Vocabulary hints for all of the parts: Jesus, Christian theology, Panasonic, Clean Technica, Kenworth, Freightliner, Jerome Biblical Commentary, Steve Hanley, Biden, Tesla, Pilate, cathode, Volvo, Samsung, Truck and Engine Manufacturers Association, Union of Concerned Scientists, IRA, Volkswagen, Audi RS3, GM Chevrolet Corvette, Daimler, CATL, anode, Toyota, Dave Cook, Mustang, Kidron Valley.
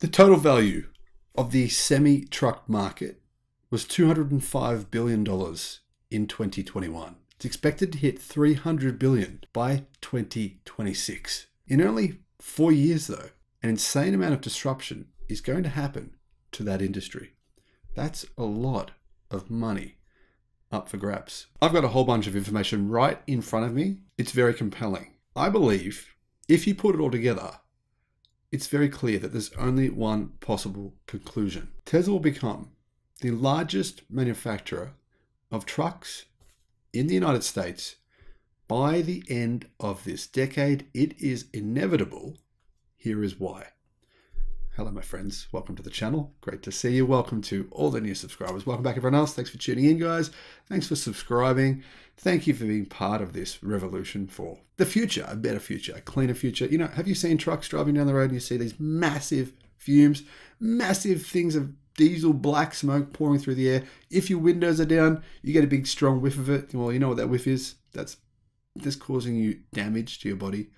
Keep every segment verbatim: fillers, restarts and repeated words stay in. The total value of the semi-truck market was two hundred five billion dollars in twenty twenty-one. It's expected to hit three hundred billion dollars by twenty twenty-six. In only four years though, an insane amount of disruption is going to happen to that industry. That's a lot of money up for grabs. I've got a whole bunch of information right in front of me. It's very compelling. I believe if you put it all together, it's very clear that there's only one possible conclusion. Tesla will become the largest manufacturer of trucks in the United States by the end of this decade. It is inevitable. Here is why. Hello, my friends. Welcome to the channel. Great to see you. Welcome to all the new subscribers. Welcome back, everyone else. Thanks for tuning in, guys. Thanks for subscribing. Thank you for being part of this revolution for the future, a better future, a cleaner future. You know, have you seen trucks driving down the road and you see these massive fumes, massive things of diesel black smoke pouring through the air? If your windows are down, you get a big strong whiff of it. Well, you know what that whiff is? That's, that's causing you damage to your body.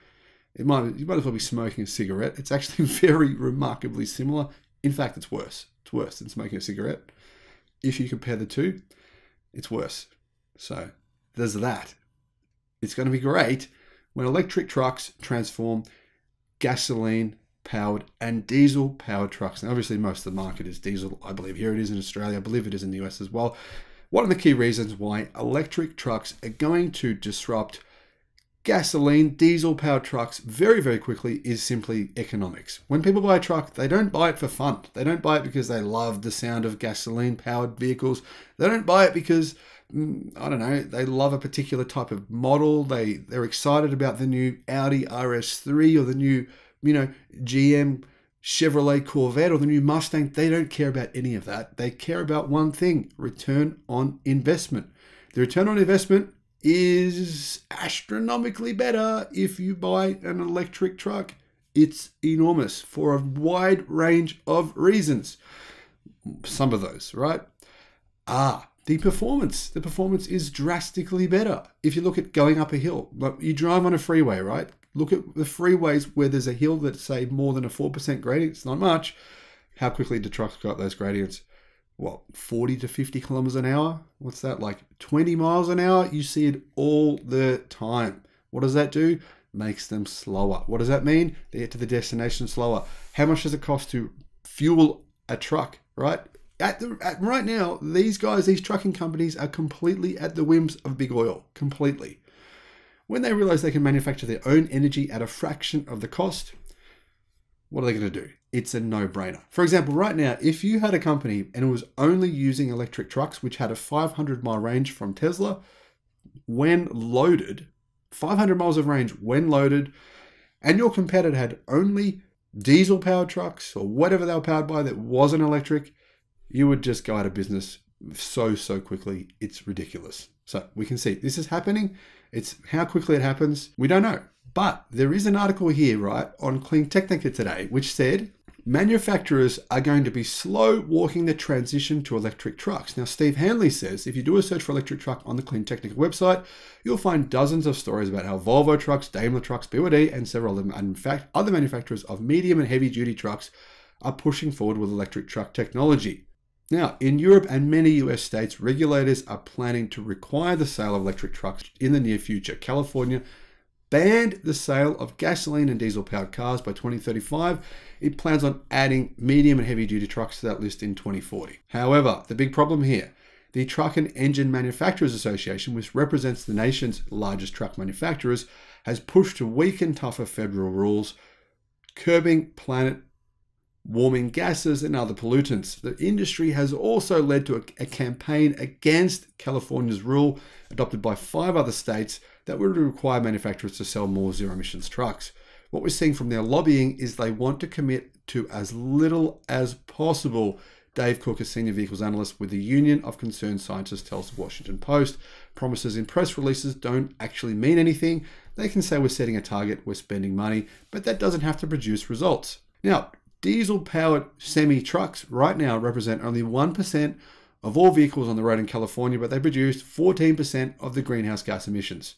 It might, you might as well be smoking a cigarette. It's actually very remarkably similar. In fact, it's worse. It's worse than smoking a cigarette. If you compare the two, it's worse. So there's that. It's going to be great when electric trucks transform gasoline-powered and diesel-powered trucks. And obviously, most of the market is diesel. I believe here it is in Australia. I believe it is in the U S as well. One of the key reasons why electric trucks are going to disrupt gasoline, diesel-powered trucks very, very quickly is simply economics. When people buy a truck, they don't buy it for fun. They don't buy it because they love the sound of gasoline-powered vehicles. They don't buy it because, I don't know, they love a particular type of model. They, they're excited about the new Audi R S three or the new, you know, G M Chevrolet Corvette or the new Mustang. They don't care about any of that. They care about one thing, return on investment. The return on investment is astronomically better if you buy an electric truck. It's enormous for a wide range of reasons. Some of those, right? Ah, the performance. The performance is drastically better. If you look at going up a hill, like you drive on a freeway, right? Look at the freeways where there's a hill that's, say, more than a four percent gradient. It's not much. How quickly do trucks go up those gradients? What, forty to fifty kilometers an hour? What's that, like twenty miles an hour? You see it all the time. What does that do? Makes them slower. What does that mean? They get to the destination slower. How much does it cost to fuel a truck, right? At the, at right now, these guys, these trucking companies are completely at the whims of big oil, completely. When they realize they can manufacture their own energy at a fraction of the cost, what are they going to do? It's a no-brainer. For example, right now, if you had a company and it was only using electric trucks, which had a five hundred mile range from Tesla, when loaded, five hundred miles of range when loaded, and your competitor had only diesel-powered trucks or whatever they were powered by that wasn't electric, you would just go out of business so, so quickly. It's ridiculous. So we can see this is happening. It's how quickly it happens. We don't know. But there is an article here, right, on Clean Technica today, which said manufacturers are going to be slow walking the transition to electric trucks. Now, Steve Hanley says, if you do a search for electric truck on the Clean Technica website, you'll find dozens of stories about how Volvo trucks, Daimler trucks, B Y D, and several of them, and in fact, other manufacturers of medium and heavy duty trucks are pushing forward with electric truck technology. Now, in Europe and many U S states, regulators are planning to require the sale of electric trucks in the near future. California banned the sale of gasoline and diesel-powered cars by twenty thirty-five. It plans on adding medium and heavy-duty trucks to that list in twenty forty. However, the big problem here, the Truck and Engine Manufacturers Association, which represents the nation's largest truck manufacturers, has pushed to weaken tougher federal rules, curbing planet-warming gases and other pollutants. The industry has also led to a, a campaign against California's rule, adopted by five other states, that would require manufacturers to sell more zero-emissions trucks. What we're seeing from their lobbying is they want to commit to as little as possible. Dave Cook, a senior vehicles analyst with the Union of Concerned Scientists, tells the Washington Post, promises in press releases don't actually mean anything. They can say we're setting a target, we're spending money, but that doesn't have to produce results. Now, diesel-powered semi-trucks right now represent only one percent of all vehicles on the road in California, but they produced fourteen percent of the greenhouse gas emissions.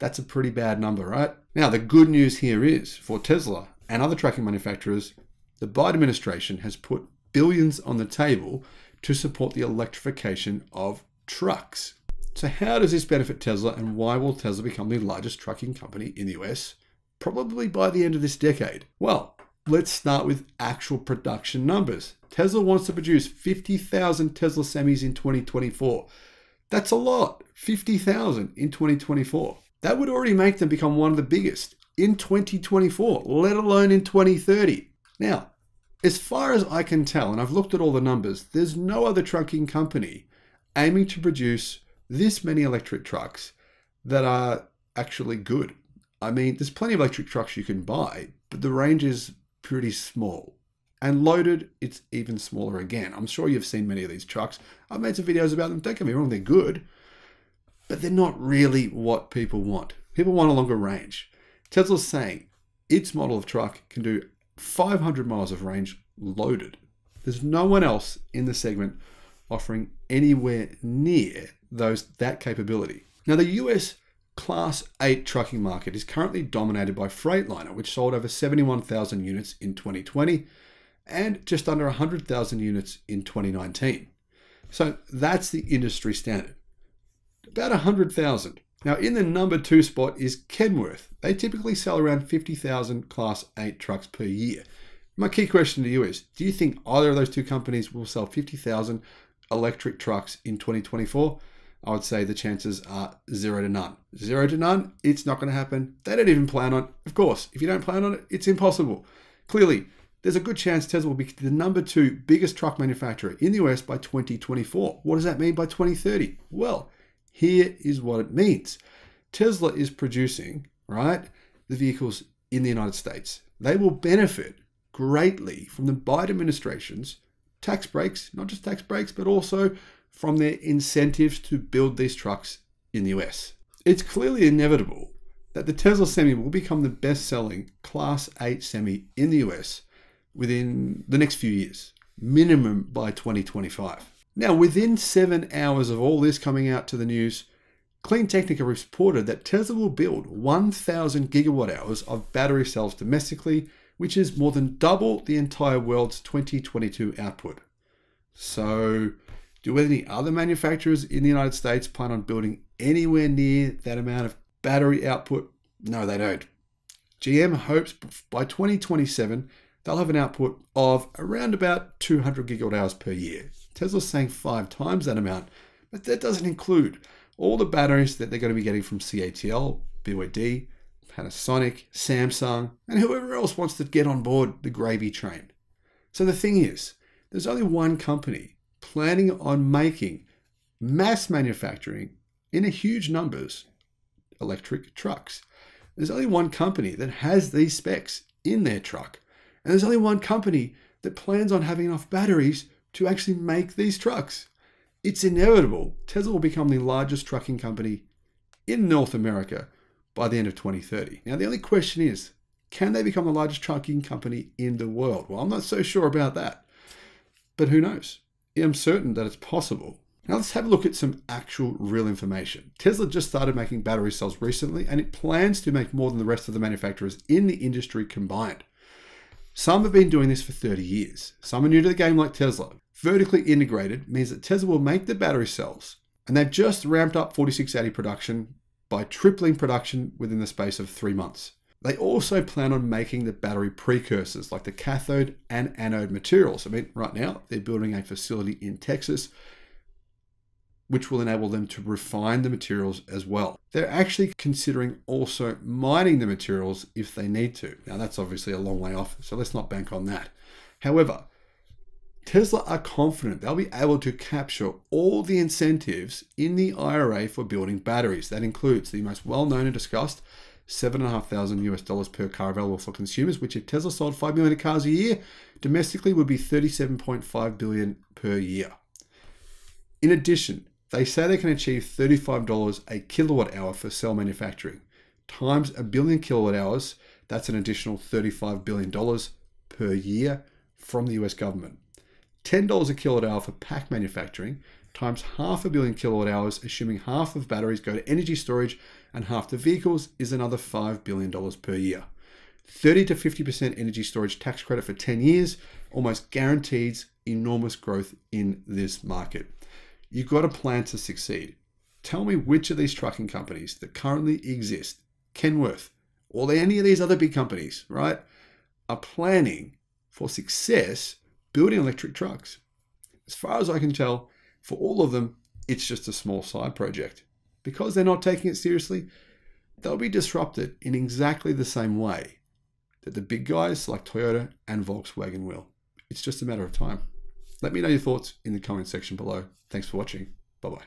That's a pretty bad number, right? Now, the good news here is for Tesla and other trucking manufacturers, the Biden administration has put billions on the table to support the electrification of trucks. So how does this benefit Tesla, and why will Tesla become the largest trucking company in the U S, probably by the end of this decade? Well, let's start with actual production numbers. Tesla wants to produce fifty thousand Tesla semis in twenty twenty-four. That's a lot, fifty thousand in twenty twenty-four. That would already make them become one of the biggest in twenty twenty-four, let alone in twenty thirty. Now, as far as I can tell, and I've looked at all the numbers, there's no other trucking company aiming to produce this many electric trucks that are actually good. I mean, there's plenty of electric trucks you can buy, but the range is pretty small. And loaded, it's even smaller again. I'm sure you've seen many of these trucks. I've made some videos about them. Don't get me wrong, they're good, but they're not really what people want. People want a longer range. Tesla's saying its model of truck can do five hundred miles of range loaded. There's no one else in the segment offering anywhere near those that capability. Now, the U S Class eight trucking market is currently dominated by Freightliner, which sold over seventy-one thousand units in twenty twenty and just under one hundred thousand units in twenty nineteen. So that's the industry standard, about one hundred thousand. Now, in the number two spot is Kenworth. They typically sell around fifty thousand Class eight trucks per year. My key question to you is, do you think either of those two companies will sell fifty thousand electric trucks in twenty twenty-four? I would say the chances are zero to none. Zero to none, it's not going to happen. They don't even plan on it. Of course, if you don't plan on it, it's impossible. Clearly, there's a good chance Tesla will be the number two biggest truck manufacturer in the U S by twenty twenty-four. What does that mean by twenty thirty? Well, here is what it means. Tesla is producing, right, the vehicles in the United States. They will benefit greatly from the Biden administration's tax breaks, not just tax breaks, but also from their incentives to build these trucks in the U S. It's clearly inevitable that the Tesla Semi will become the best-selling Class eight Semi in the U S within the next few years, minimum by twenty twenty-five. Now, within seven hours of all this coming out to the news, Clean Technica reported that Tesla will build one thousand gigawatt hours of battery cells domestically, which is more than double the entire world's twenty twenty-two output. So, do any other manufacturers in the United States plan on building anywhere near that amount of battery output? No, they don't. G M hopes by twenty twenty-seven, they'll have an output of around about two hundred gigawatt hours per year. Tesla's saying five times that amount, but that doesn't include all the batteries that they're going to be getting from C A T L, B Y D, Panasonic, Samsung, and whoever else wants to get on board the gravy train. So the thing is, there's only one company planning on making mass manufacturing in a huge numbers electric trucks. There's only one company that has these specs in their truck. And there's only one company that plans on having enough batteries to actually make these trucks. It's inevitable Tesla will become the largest trucking company in North America by the end of twenty thirty. Now, the only question is, can they become the largest trucking company in the world? Well, I'm not so sure about that, but who knows? I'm certain that it's possible. Now, let's have a look at some actual real information. Tesla just started making battery cells recently, and it plans to make more than the rest of the manufacturers in the industry combined. Some have been doing this for thirty years. Some are new to the game like Tesla. Vertically integrated means that Tesla will make the battery cells, and they've just ramped up forty-six eighty production by tripling production within the space of three months. They also plan on making the battery precursors like the cathode and anode materials. I mean, right now they're building a facility in Texas, which will enable them to refine the materials as well. They're actually considering also mining the materials if they need to. Now, that's obviously a long way off, so let's not bank on that. However, Tesla are confident they'll be able to capture all the incentives in the I R A for building batteries. That includes the most well-known and discussed seven thousand five hundred U S dollars per car available for consumers, which if Tesla sold five million cars a year, domestically would be thirty-seven point five billion dollars per year. In addition, they say they can achieve thirty-five dollars a kilowatt hour for cell manufacturing. Times a billion kilowatt hours, that's an additional thirty-five billion dollars per year from the U S government. ten dollars a kilowatt hour for pack manufacturing, times half a billion kilowatt hours, assuming half of batteries go to energy storage and half to vehicles, is another five billion dollars per year. thirty to fifty percent energy storage tax credit for ten years almost guarantees enormous growth in this market. You've got a plan to succeed. Tell me which of these trucking companies that currently exist, Kenworth, or any of these other big companies, right, are planning for success building electric trucks. As far as I can tell, for all of them, it's just a small side project. Because they're not taking it seriously, they'll be disrupted in exactly the same way that the big guys like Toyota and Volkswagen will. It's just a matter of time. Let me know your thoughts in the comment section below. Thanks for watching. Bye-bye.